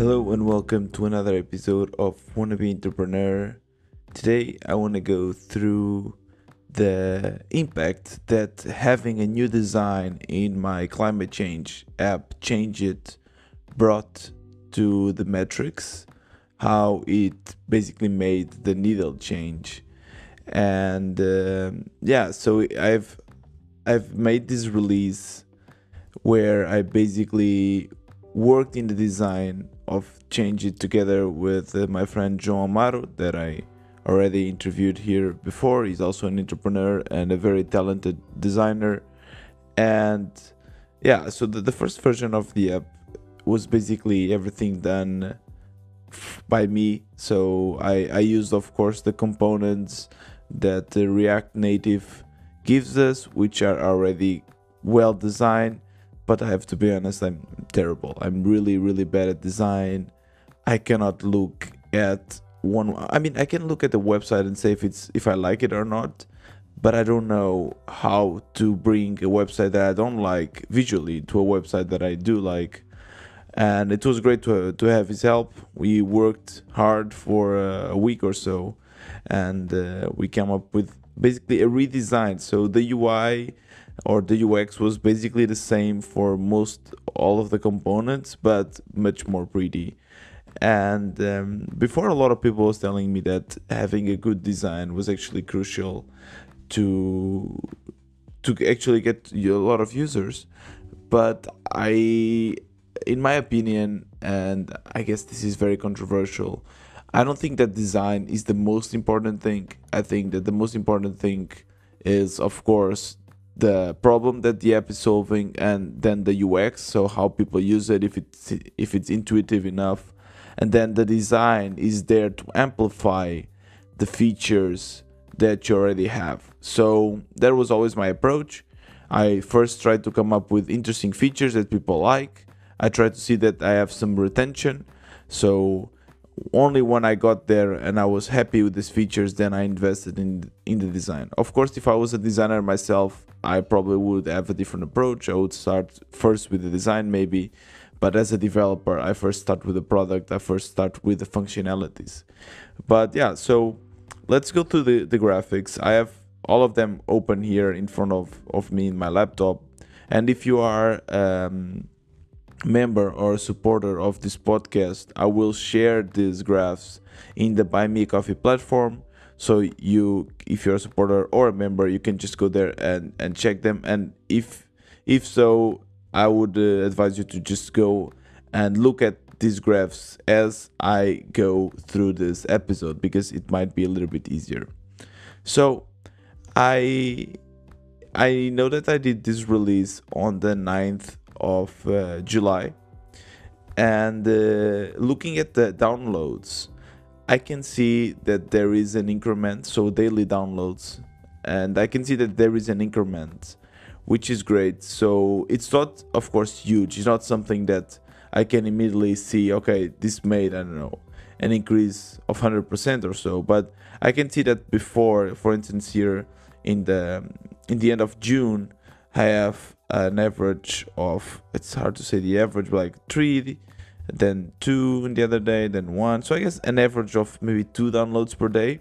Hello and welcome to another episode of Wannabe Entrepreneur. Today I want to go through the impact that having a new design in my climate change app, Change It, brought to the metrics, how it basically made the needle change. And so I've made this release where I basically worked in the design of Change It together with my friend Joe Amaro, that I already interviewed here before. He's also an entrepreneur and a very talented designer. And so the first version of the app was basically everything done by me. So I used, of course, the components that React Native gives us, which are already well designed. But I have to be honest, I'm terrible. I'm really, really bad at design. I cannot look at one. I mean, I can look at the website and say if I like it or not, but I don't know how to bring a website that I don't like visually to a website that I do like. And it was great to have his help. We worked hard for a week or so, and we came up with basically a redesign. So the UI or the UX was basically the same for most all of the components, but much more pretty. And before, a lot of people was telling me that having a good design was actually crucial to actually get a lot of users. But in my opinion, and I guess this is very controversial, I don't think that design is the most important thing. I think that the most important thing is, of course, the problem that the app is solving, and then the UX, so how people use it, if it's intuitive enough. And then the design is there to amplify the features that you already have. So that was always my approach. I first tried to come up with interesting features that people like. I tried to see that I have some retention. So only when I got there and I was happy with these features, then I invested in the design. Of course, if I was a designer myself, I probably would have a different approach. I would start first with the design maybe, but as a developer, I first start with the product. I first start with the functionalities. But so let's go to the graphics. I have all of them open here in front of me in my laptop. And if you are member or supporter of this podcast, I will share these graphs in the Buy Me a Coffee platform. So if you're a supporter or a member, you can just go there and check them. And if so, I would advise you to just go and look at these graphs as I go through this episode, because it might be a little bit easier. So I know that I did this release on the 9th of July, and looking at the downloads, I can see that there is an increment, so daily downloads, and I can see that there is an increment, which is great. So it's not, of course, huge. It's not something that I can immediately see, okay, this made, I don't know, an increase of 100% or so, but I can see that before, for instance, here in the end of June, I have an average of, it's hard to say the average, but like 3, then 2 the other day, then 1. So I guess an average of maybe 2 downloads per day.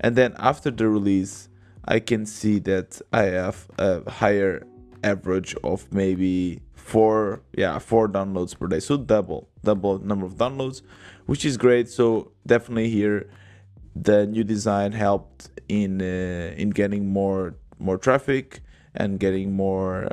And then after the release, I can see that I have a higher average of maybe 4 downloads per day. So double number of downloads, which is great. So definitely here, the new design helped in getting more traffic and getting more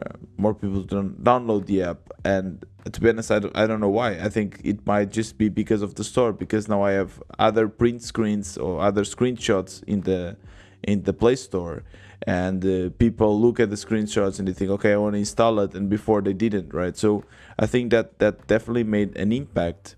people to download the app. And to be honest, I don't know why. I think it might just be because of the store, because now I have other print screens or other screenshots in the Play Store, and people look at the screenshots and they think, okay, I want to install it, and before they didn't, right? So I think that definitely made an impact.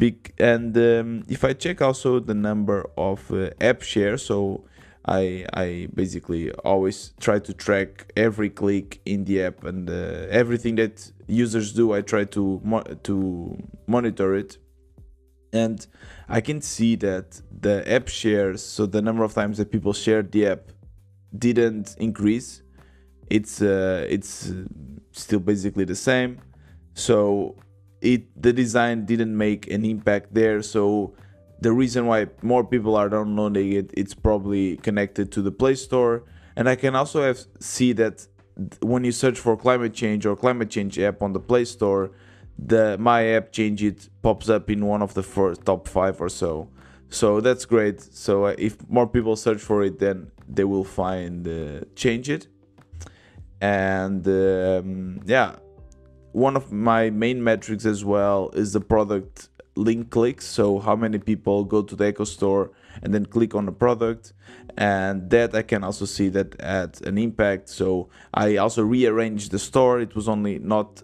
If I check also the number of app share, so I basically always try to track every click in the app, and everything that users do, I try to monitor it. And I can see that the app shares, so the number of times that people shared the app, didn't increase. It's still basically the same. So the design didn't make an impact there. So the reason why more people are downloading it, it's probably connected to the Play Store. And I can also see that when you search for climate change or climate change app on the Play Store, the My App Change It pops up in one of the first top 5 or so. So that's great. So if more people search for it, then they will find Change It. And yeah, one of my main metrics as well is the product link clicks. So how many people go to the Echo Store and then click on the product, and that I can also see that had an impact. So I also rearranged the store. It was only not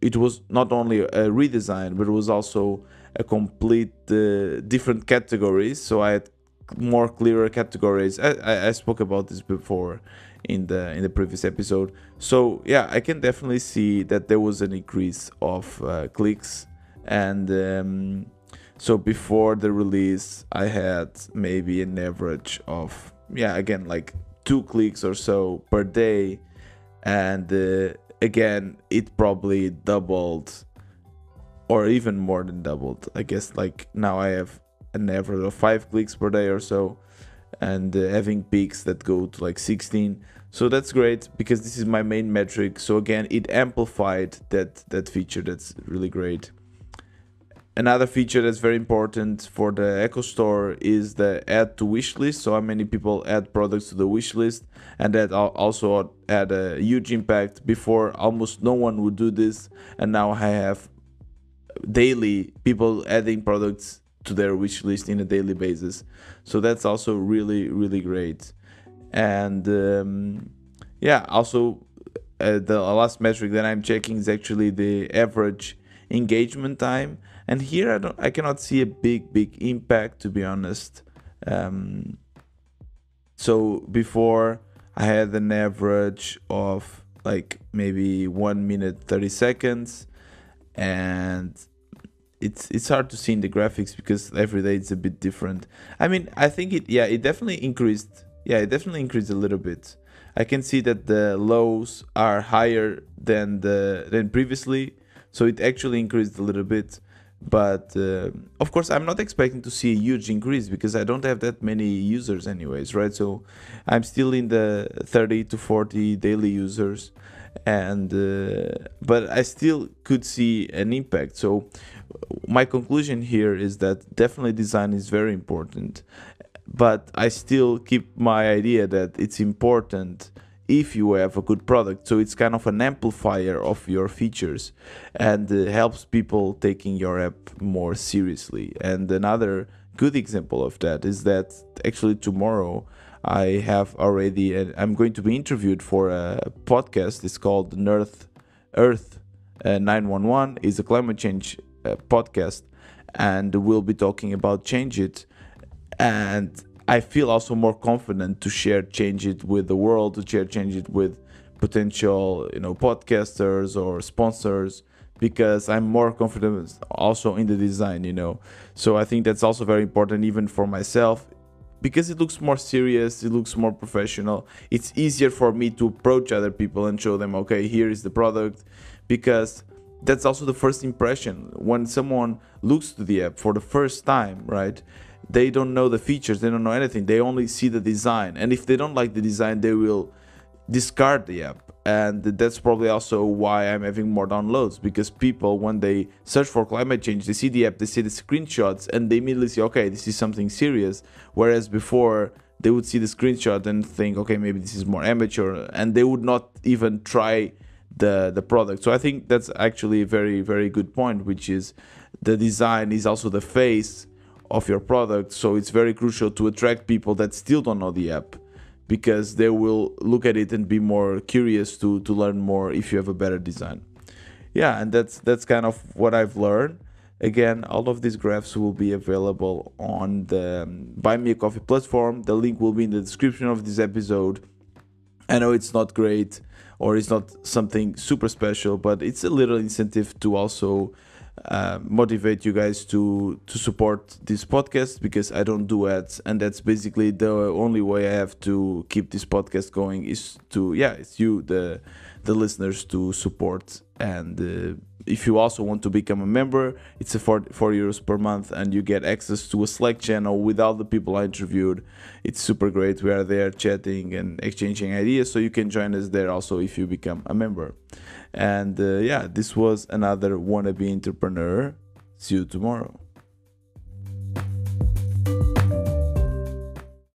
it was not only a redesign, but it was also a complete different categories. So I had more clearer categories. I spoke about this before in the previous episode. So yeah, I can definitely see that there was an increase of clicks. And so before the release, I had maybe an average of, yeah, again, like 2 clicks or so per day. And again, it probably doubled or even more than doubled. I guess like now I have an average of 5 clicks per day or so, and having peaks that go to like 16. So that's great, because this is my main metric. So again, it amplified that feature. That's really great. Another feature that's very important for the Echo Store is the add to wish list. So how many people add products to the wish list, and that also had a huge impact. Before, almost no one would do this, and now I have daily people adding products to their wish list in a daily basis. So that's also really, really great. And yeah, also the last metric that I'm checking is actually the average engagement time. And here I cannot see a big impact, to be honest. So before I had an average of like maybe 1 minute 30 seconds, and it's hard to see in the graphics because every day it's a bit different. I mean, I think it definitely increased. Yeah, it definitely increased a little bit. I can see that the lows are higher than previously, so it actually increased a little bit. But of course, I'm not expecting to see a huge increase because I don't have that many users anyways, right? So I'm still in the 30 to 40 daily users, and but I still could see an impact. So my conclusion here is that definitely design is very important, but I still keep my idea that it's important if you have a good product. So it's kind of an amplifier of your features, and helps people taking your app more seriously. And another good example of that is that actually tomorrow I have already, I'm going to be interviewed for a podcast. It's called Earth 911. It's a climate change podcast, and we'll be talking about Change It. And I feel also more confident to share Change It with the world, to share Change It with potential, podcasters or sponsors, because I'm more confident also in the design, So I think that's also very important, even for myself, because it looks more serious, it looks more professional. It's easier for me to approach other people and show them, okay, here is the product, because that's also the first impression. When someone looks to the app for the first time, right? They don't know the features, they don't know anything, they only see the design. And if they don't like the design, they will discard the app. And that's probably also why I'm having more downloads, because people, when they search for climate change, they see the app, they see the screenshots, and they immediately say, okay, this is something serious. Whereas before, they would see the screenshot and think, okay, maybe this is more amateur, and they would not even try the product. So I think that's actually a very, very good point, which is the design is also the face of your product. So it's very crucial to attract people that still don't know the app, because they will look at it and be more curious to learn more if you have a better design. Yeah, and that's kind of what I've learned. Again, all of these graphs will be available on the Buy Me a Coffee platform. The link will be in the description of this episode. I know it's not great, or it's not something super special, but it's a little incentive to also motivate you guys to support this podcast, because I don't do ads, and that's basically the only way I have to keep this podcast going, is to it's you, the listeners, to support and if you also want to become a member, it's a 4 euros per month, and you get access to a Slack channel with all the people I interviewed. It's super great. We are there chatting and exchanging ideas, so you can join us there also if you become a member. And yeah, this was another Wannabe Entrepreneur. See you tomorrow.